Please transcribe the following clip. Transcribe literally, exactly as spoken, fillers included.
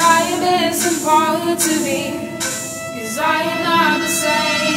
I am, it's impossible to be, 'cause I am not the same.